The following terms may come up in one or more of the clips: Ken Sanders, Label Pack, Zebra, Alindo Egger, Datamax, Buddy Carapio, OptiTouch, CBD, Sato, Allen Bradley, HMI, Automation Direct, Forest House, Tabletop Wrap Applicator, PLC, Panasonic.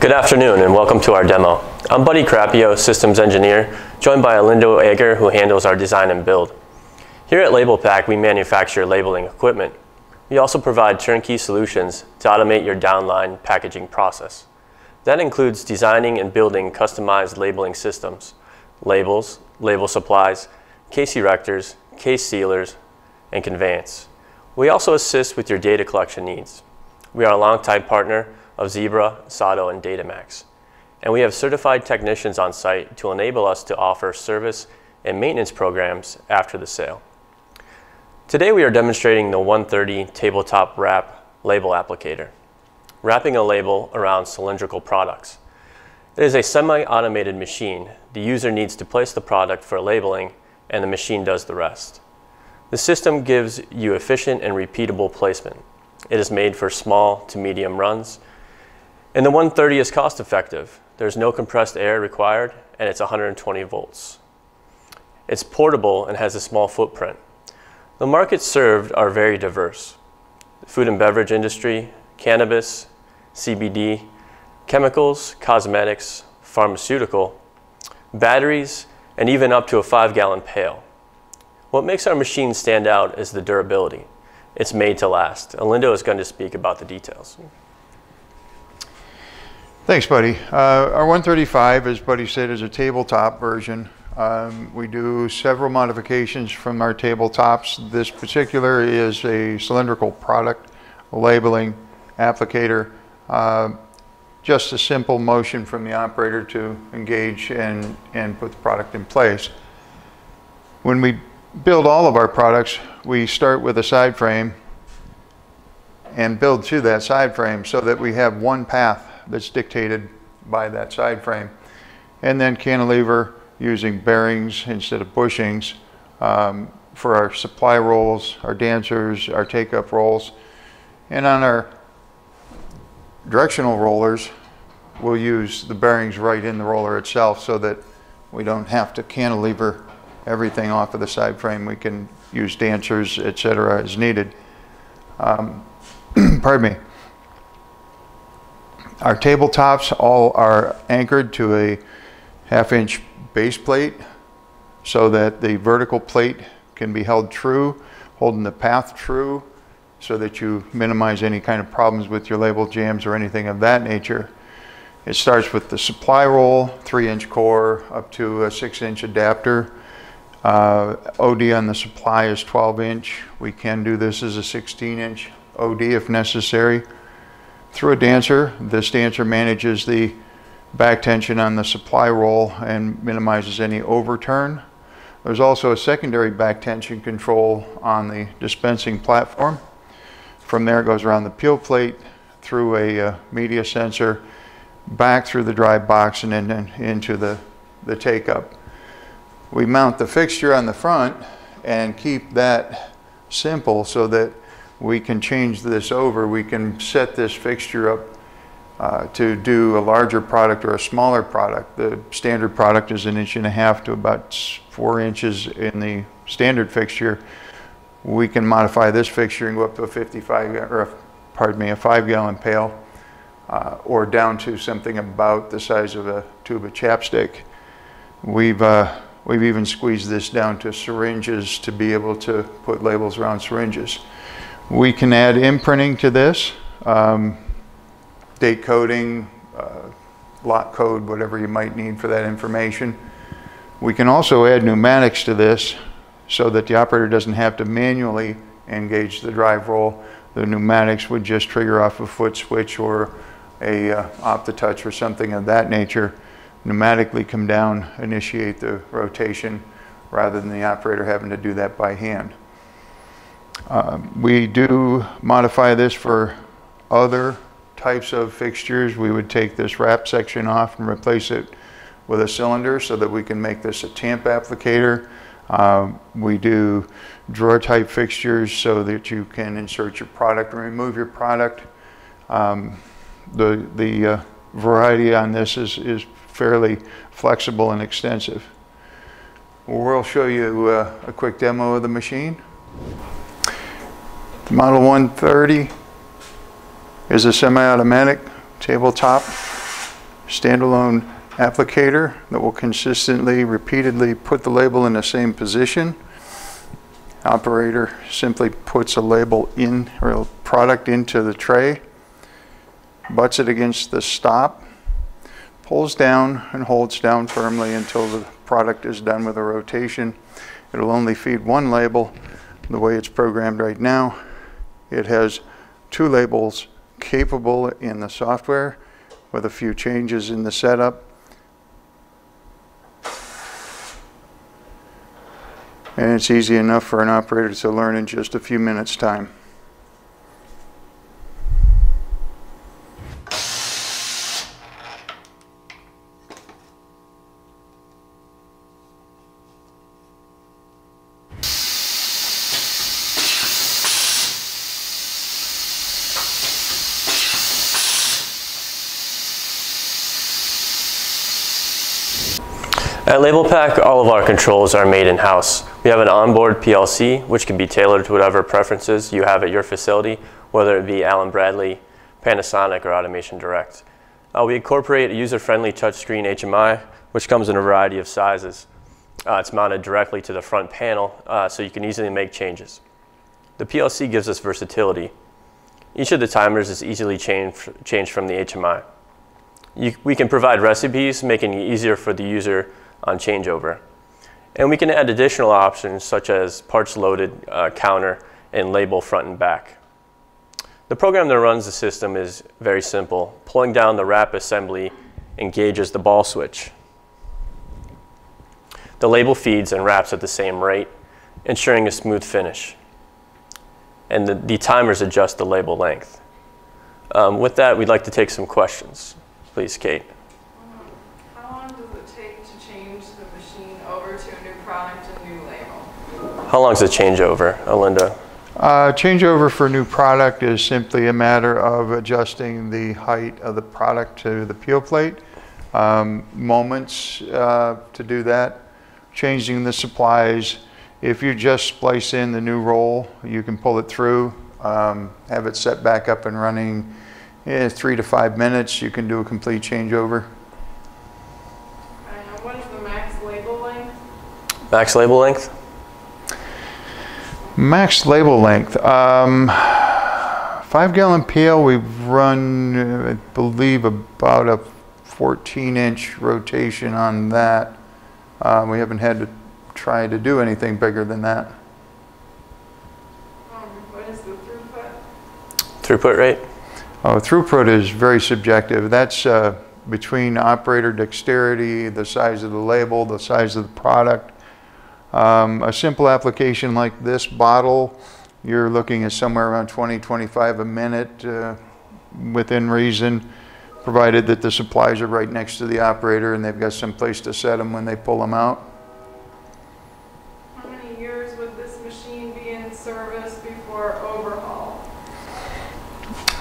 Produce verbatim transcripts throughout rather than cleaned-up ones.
Good afternoon and welcome to our demo. I'm Buddy Carapio, systems engineer, joined by Alindo Egger, who handles our design and build. Here at Label Pack, we manufacture labeling equipment. We also provide turnkey solutions to automate your downline packaging process. That includes designing and building customized labeling systems, labels, label supplies, case erectors, case sealers, and conveyance. We also assist with your data collection needs. We are a longtime partner of Zebra, Sato, and Datamax. And we have certified technicians on site to enable us to offer service and maintenance programs after the sale. Today we are demonstrating the one thirty tabletop wrap label applicator, wrapping a label around cylindrical products. It is a semi-automated machine. The user needs to place the product for labeling and the machine does the rest. The system gives you efficient and repeatable placement. It is made for small to medium runs. And the one thirty is cost effective. There's no compressed air required and it's one hundred twenty volts. It's portable and has a small footprint. The markets served are very diverse. The food and beverage industry, cannabis, C B D, chemicals, cosmetics, pharmaceutical, batteries, and even up to a five gallon pail. What makes our machine stand out is the durability. It's made to last. Alindo is going to speak about the details. Thanks, Buddy. Uh, our one thirty-five, as Buddy said, is a tabletop version. Um, we do several modifications from our tabletops. This particular is a cylindrical product labeling applicator. Uh, just a simple motion from the operator to engage and, and put the product in place. When we build all of our products, we start with a side frame and build to that side frame so that we have one path that's dictated by that side frame. And then cantilever using bearings instead of bushings um, for our supply rolls, our dancers, our take-up rolls. And on our directional rollers, we'll use the bearings right in the roller itself so that we don't have to cantilever everything off of the side frame. We can use dancers, et cetera as needed. Um, pardon me. Our tabletops all are anchored to a half inch base plate so that the vertical plate can be held true, holding the path true so that you minimize any kind of problems with your label jams or anything of that nature. It starts with the supply roll, three inch core up to a six inch adapter. Uh, O D on the supply is twelve inch. We can do this as a sixteen inch O D if necessary. Through a dancer, this dancer manages the back tension on the supply roll and minimizes any overturn. There's also a secondary back tension control on the dispensing platform. From there it goes around the peel plate, through a uh, media sensor, back through the dry box and then into the, the take-up. We mount the fixture on the front and keep that simple so that we can change this over. We can set this fixture up uh, to do a larger product or a smaller product. The standard product is an inch and a half to about four inches in the standard fixture. We can modify this fixture and go up to a fifty-five, or pardon me, a five gallon pail, uh, or down to something about the size of a tube of chapstick. We've uh, we've even squeezed this down to syringes to be able to put labels around syringes. We can add imprinting to this, um, date coding, uh, lot code, whatever you might need for that information. We can also add pneumatics to this so that the operator doesn't have to manually engage the drive roll. The pneumatics would just trigger off a foot switch or a uh, OptiTouch or something of that nature. Pneumatically come down, initiate the rotation rather than the operator having to do that by hand. Uh, we do modify this for other types of fixtures. We would take this wrap section off and replace it with a cylinder so that we can make this a tamp applicator. Uh, we do drawer type fixtures so that you can insert your product and remove your product. Um, the the uh, variety on this is, is fairly flexible and extensive. We'll show you uh, a quick demo of the machine. Model one thirty is a semi-automatic tabletop standalone applicator that will consistently, repeatedly put the label in the same position. Operator simply puts a label in or a product into the tray, butts it against the stop, pulls down and holds down firmly until the product is done with a rotation. It'll only feed one label. The way it's programmed right now, it has two labels capable in the software with a few changes in the setup. And it's easy enough for an operator to learn in just a few minutes' time. At Label Pack, all of our controls are made in-house. We have an onboard P L C, which can be tailored to whatever preferences you have at your facility, whether it be Allen Bradley, Panasonic, or Automation Direct. Uh, we incorporate a user-friendly touchscreen H M I, which comes in a variety of sizes. Uh, it's mounted directly to the front panel, uh, so you can easily make changes. The P L C gives us versatility. Each of the timers is easily changed, changed from the H M I. You, we can provide recipes, making it easier for the user on changeover. And we can add additional options such as parts loaded, uh, counter, and label front and back. The program that runs the system is very simple. Pulling down the wrap assembly engages the ball switch. The label feeds and wraps at the same rate, ensuring a smooth finish. And the, the timers adjust the label length. Um, with that, we'd like to take some questions. Please, Kate. How long is a changeover, Alindo? Uh, changeover for a new product is simply a matter of adjusting the height of the product to the peel plate. Um, moments uh, to do that. Changing the supplies. If you just splice in the new roll, you can pull it through, um, have it set back up and running in three to five minutes. You can do a complete changeover. And what is the max label length? Max label length? Max label length, um, five gallon pail, we've run, I believe, about a fourteen inch rotation on that. Um, we haven't had to try to do anything bigger than that. Um, what is the throughput? Throughput rate? Oh, throughput is very subjective. That's uh, between operator dexterity, the size of the label, the size of the product. Um, a simple application like this bottle, you're looking at somewhere around twenty, twenty-five a minute, uh, within reason, provided that the supplies are right next to the operator and they've got some place to set them when they pull them out. How many years would this machine be in service before overhaul?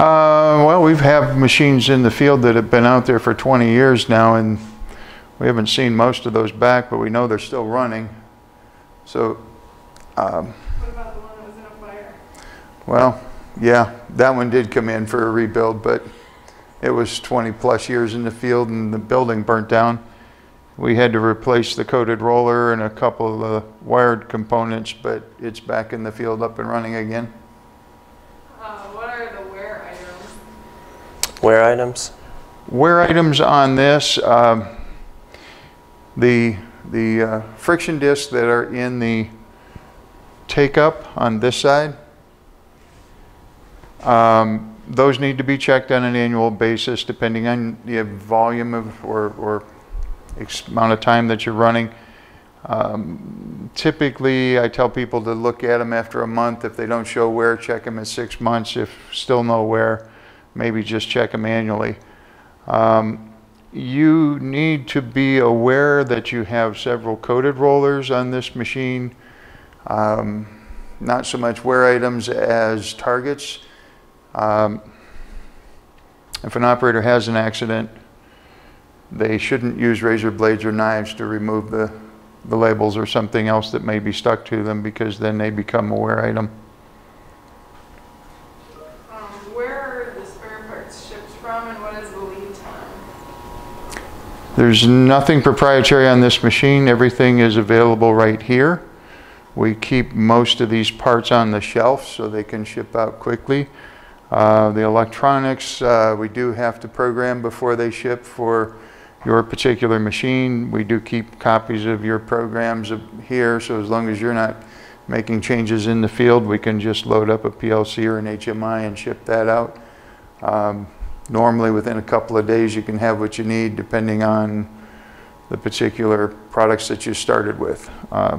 Uh, well, we've had machines in the field that have been out there for twenty years now, and we haven't seen most of those back, but we know they're still running. So, um, what about the one that was in a fire? Well, yeah, that one did come in for a rebuild, but it was twenty plus years in the field and the building burnt down. We had to replace the coated roller and a couple of the wired components, but it's back in the field up and running again. Uh, what are the wear items? Wear items? Wear items on this, um, the The uh, friction discs that are in the take-up on this side, um, those need to be checked on an annual basis depending on the volume of or, or amount of time that you're running. Um, typically, I tell people to look at them after a month. If they don't show wear, check them at six months. If still no wear, maybe just check them annually. Um, You need to be aware that you have several coated rollers on this machine. Um, not so much wear items as targets. Um, if an operator has an accident, they shouldn't use razor blades or knives to remove the, the labels or something else that may be stuck to them, because then they become a wear item. Um, where are the spare parts shipped from, and what is the lead time? There's nothing proprietary on this machine. Everything is available right here. We keep most of these parts on the shelf so they can ship out quickly. Uh, the electronics, uh, we do have to program before they ship for your particular machine. We do keep copies of your programs here, so as long as you're not making changes in the field, we can just load up a P L C or an H M I and ship that out. Um, normally within a couple of days you can have what you need depending on the particular products that you started with. Uh,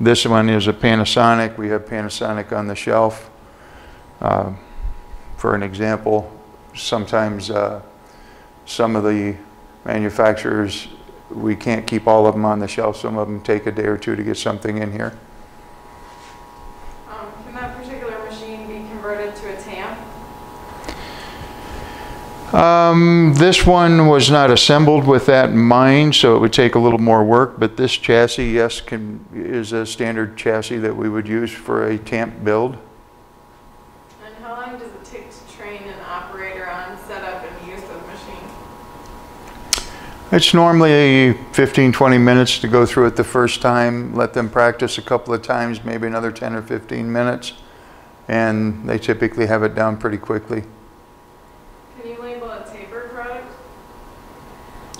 this one is a Panasonic. We have Panasonic on the shelf. Uh, for an example, sometimes uh, some of the manufacturers, we can't keep all of them on the shelf. Some of them take a day or two to get something in here. Um, can that particular machine be converted to a tamp? Um, this one was not assembled with that in mind, so it would take a little more work. But this chassis, yes, can, is a standard chassis that we would use for a tamp build. And how long does it take to train an operator on setup and use of the machine? It's normally fifteen, twenty minutes to go through it the first time, let them practice a couple of times, maybe another ten or fifteen minutes, and they typically have it down pretty quickly. Can you label a tapered product?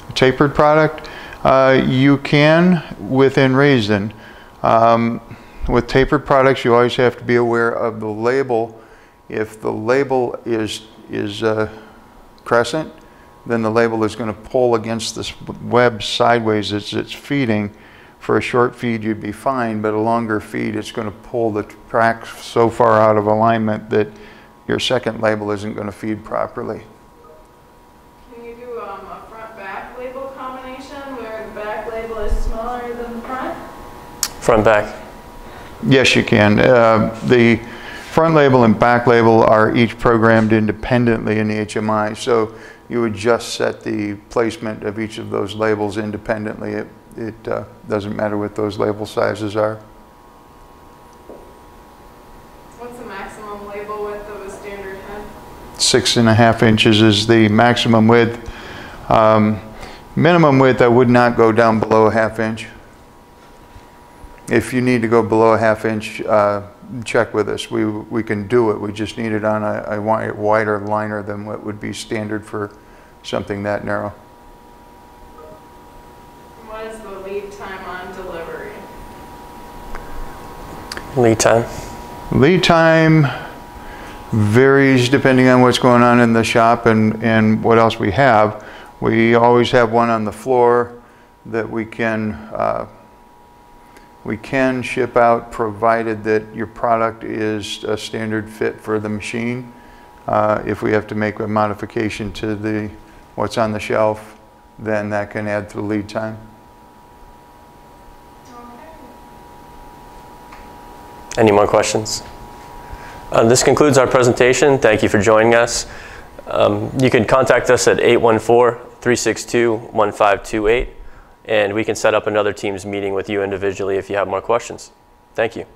A tapered product? Uh, you can, within reason. Um, with tapered products, you always have to be aware of the label. If the label is, is uh, crescent, then the label is going to pull against this web sideways as it's feeding. For a short feed, you'd be fine, but a longer feed, it's going to pull the track so far out of alignment that your second label isn't going to feed properly. Can you do um, a front-back label combination where the back label is smaller than the front? Front-back. Yes, you can. Uh, the front label and back label are each programmed independently in the H M I. So you would just set the placement of each of those labels independently. It, it uh, doesn't matter what those label sizes are. What's the maximum label width of a standard head? Six and a half inches is the maximum width. Um, minimum width, I would not go down below a half inch. If you need to go below a half inch, uh, check with us. We, we can do it. We just need it on a, a wider liner than what would be standard for something that narrow. What is the lead time on delivery? Lead time? Lead time varies depending on what's going on in the shop and, and what else we have. We always have one on the floor that we can uh, We can ship out provided that your product is a standard fit for the machine. Uh, if we have to make a modification to the what's on the shelf, then that can add to the lead time. Okay. Any more questions? Uh, this concludes our presentation. Thank you for joining us. Um, you can contact us at eight one four, three six two, one five two eight. And we can set up another Teams meeting with you individually if you have more questions. Thank you.